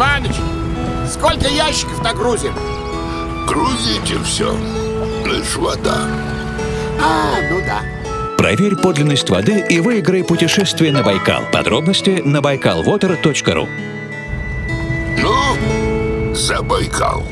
Иваныч, сколько ящиков-то грузим? Грузите все, лишь вода. Ну да. Проверь подлинность воды и выиграй путешествие на Байкал. Подробности на balkalwater.ru. Ну, за Байкал.